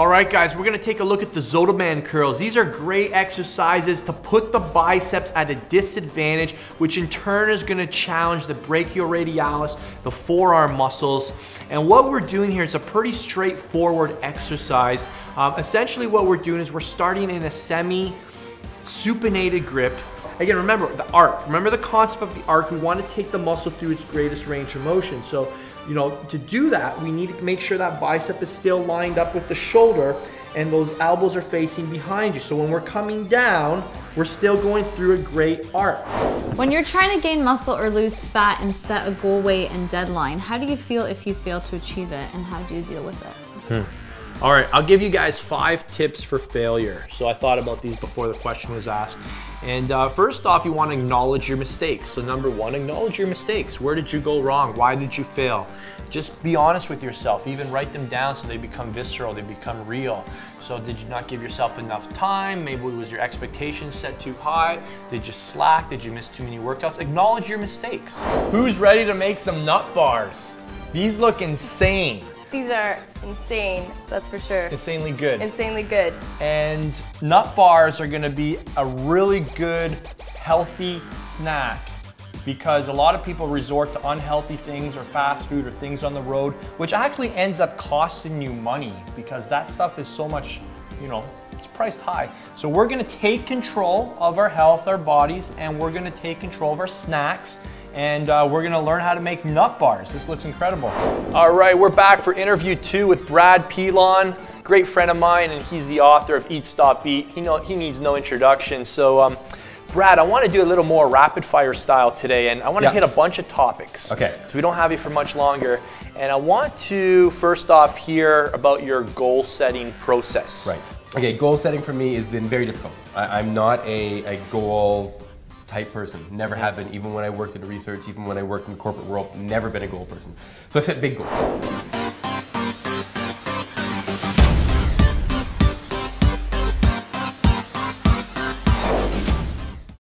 All right, guys, we're gonna take a look at the Zottman curls. These are great exercises to put the biceps at a disadvantage, which in turn is gonna challenge the brachioradialis, the forearm muscles. And what we're doing here is a pretty straightforward exercise. Essentially what we're doing is we're starting in a semi-supinated grip. Again, remember the arc. Remember the concept of the arc. We want to take the muscle through its greatest range of motion. So, you know, to do that, we need to make sure that bicep is still lined up with the shoulder and those elbows are facing behind you. So when we're coming down, we're still going through a great arc. When you're trying to gain muscle or lose fat and set a goal weight and deadline, how do you feel if you fail to achieve it, and how do you deal with it? All right, I'll give you guys 5 tips for failure. So I thought about these before the question was asked. And first off, you want to acknowledge your mistakes. So number 1, acknowledge your mistakes. Where did you go wrong? Why did you fail? Just be honest with yourself. Even write them down so they become visceral, they become real. So did you not give yourself enough time? Maybe was your expectations set too high? Did you slack? Did you miss too many workouts? Acknowledge your mistakes. Who's ready to make some nut bars? These look insane. These are insane, that's for sure. Insanely good. Insanely good. And nut bars are gonna be a really good, healthy snack, because a lot of people resort to unhealthy things or fast food or things on the road, which actually ends up costing you money, because that stuff is so much, you know, it's priced high. So we're gonna take control of our health, our bodies, and we're gonna take control of our snacks. And we're gonna learn how to make nut bars. This looks incredible. All right, we're back for interview 2 with Brad Pilon, great friend of mine, and he's the author of Eat Stop Eat. He needs no introduction. So Brad, I wanna do a little more rapid fire style today, and I wanna hit a bunch of topics. Okay. So we don't have you for much longer. And I want to first off hear about your goal setting process. Right, okay, goal setting for me has been very difficult. I'm not a goal type person, never have been, even when I worked in research, even when I worked in the corporate world, never been a goal person. So I set big goals.